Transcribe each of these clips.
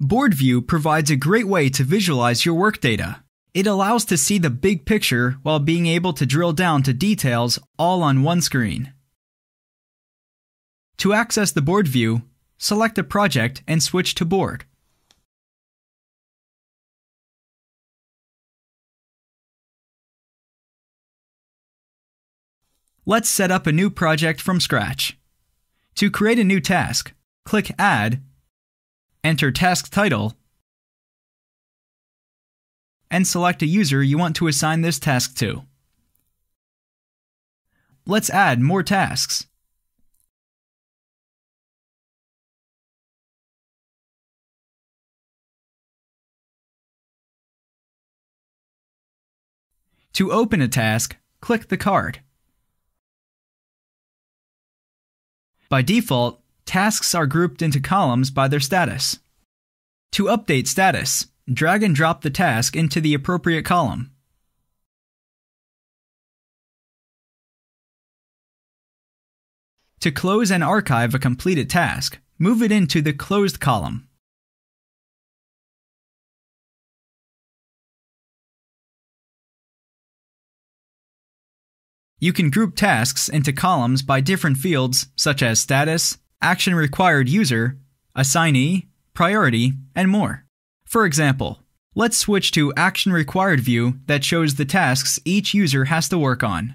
Board View provides a great way to visualize your work data. It allows to see the big picture while being able to drill down to details all on one screen. To access the board view, select a project and switch to board. Let's set up a new project from scratch. To create a new task, click Add, enter task title, and select a user you want to assign this task to. Let's add more tasks. To open a task, click the card. By default, tasks are grouped into columns by their status. To update status, drag and drop the task into the appropriate column. To close and archive a completed task, move it into the closed column. You can group tasks into columns by different fields such as status, action required user, assignee, priority, and more. For example, let's switch to Action Required view that shows the tasks each user has to work on.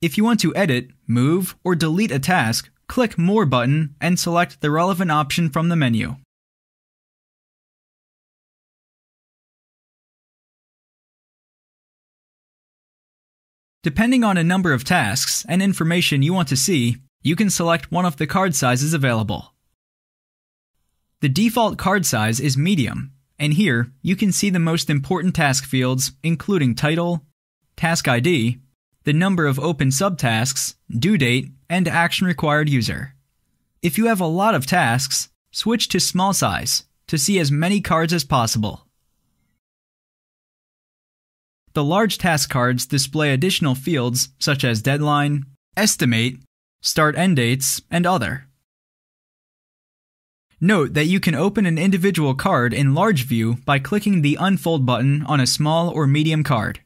If you want to edit, move, or delete a task, click More button and select the relevant option from the menu. Depending on a number of tasks and information you want to see, you can select one of the card sizes available. The default card size is medium, and here you can see the most important task fields, including title, task ID, the number of open subtasks, due date, and action required user. If you have a lot of tasks, switch to small size to see as many cards as possible. The large task cards display additional fields such as deadline, estimate, start/end dates, and other. Note that you can open an individual card in large view by clicking the unfold button on a small or medium card.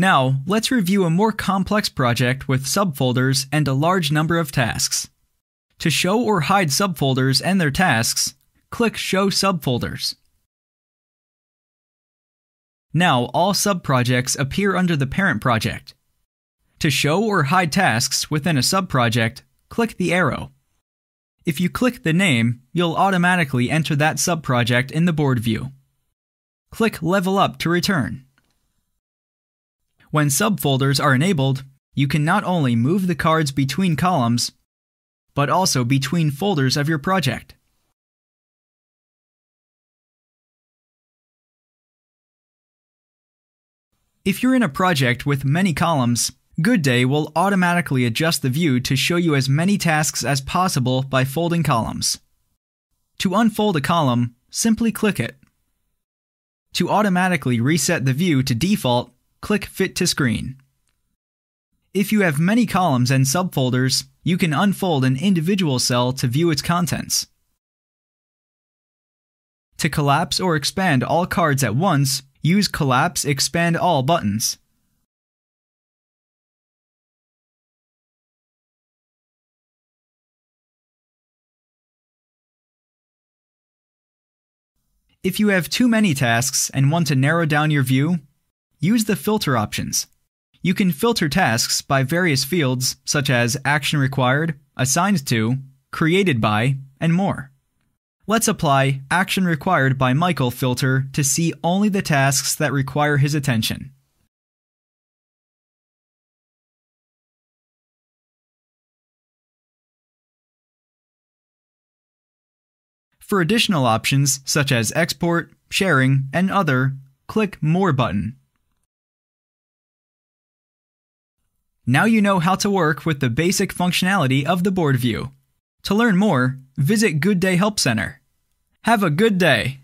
Now, let's review a more complex project with subfolders and a large number of tasks. To show or hide subfolders and their tasks, click Show Subfolders. Now all subprojects appear under the parent project. To show or hide tasks within a subproject, click the arrow. If you click the name, you'll automatically enter that subproject in the board view. Click Level Up to return. When subfolders are enabled, you can not only move the cards between columns, but also between folders of your project. If you're in a project with many columns, Good Day will automatically adjust the view to show you as many tasks as possible by folding columns. To unfold a column, simply click it. To automatically reset the view to default, click Fit to Screen. If you have many columns and subfolders, you can unfold an individual cell to view its contents. To collapse or expand all cards at once, use Collapse Expand All buttons. If you have too many tasks and want to narrow down your view, use the filter options. You can filter tasks by various fields such as action required, assigned to, created by, and more. Let's apply Action Required by Michael filter to see only the tasks that require his attention. For additional options such as export, sharing, and other, click More button. Now you know how to work with the basic functionality of the board view. To learn more, visit Good Day Help Center. Have a good day!